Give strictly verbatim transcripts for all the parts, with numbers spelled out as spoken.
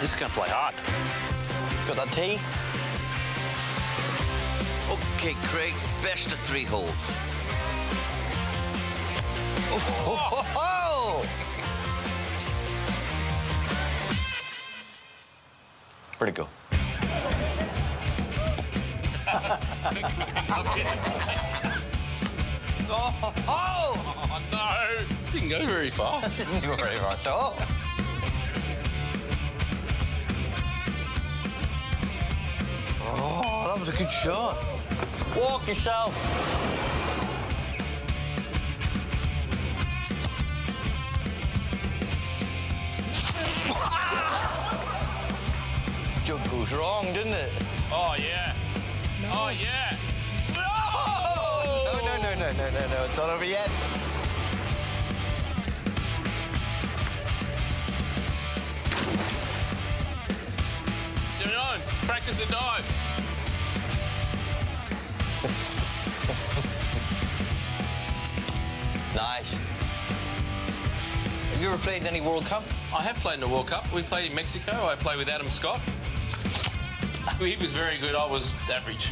This is going to play hard. It's got that tee. OK, Craig, best of three holes. Oh, ho, ho, ho. Where'd it go? Oh, oh, oh, no! Didn't go very far. Didn't go very far at all. Oh, that was a good shot. Walk yourself. Jug goes wrong, didn't it? Oh, yeah. No. Oh, yeah. No, no, no, no, it's not over yet. Turn it on. Practice a dive. Nice. Have you ever played in any World Cup? I have played in the World Cup. We played in Mexico. I played with Adam Scott. He was very good. I was average.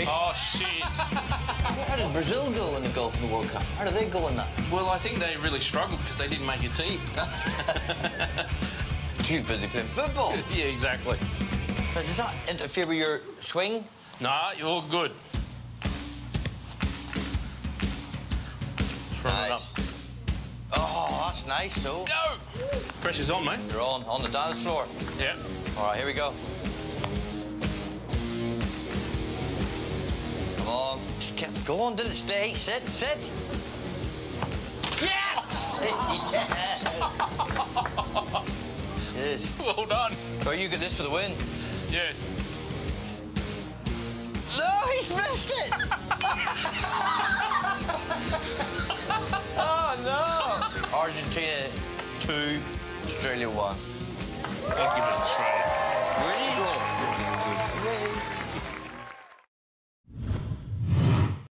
Oh, shit. How did Brazil go in the golf in the World Cup? How did they go in that? Well, I think they really struggled because they didn't make a team. Too busy playing football. Yeah, exactly. Now, does that interfere with your swing? Nah, you're all good. Nice. Up. Oh, that's nice, though. Go! Pressure's on, mate. You're on, on the dance floor. Yeah. All right, here we go. Oh, just kept going, didn't stay. Sit, sit. Yes! Yes. Well done. Oh, you get this for the win. Yes. No, he's missed it! Oh, no! Argentina two, Australia one. I'll give it a try. Where do you go?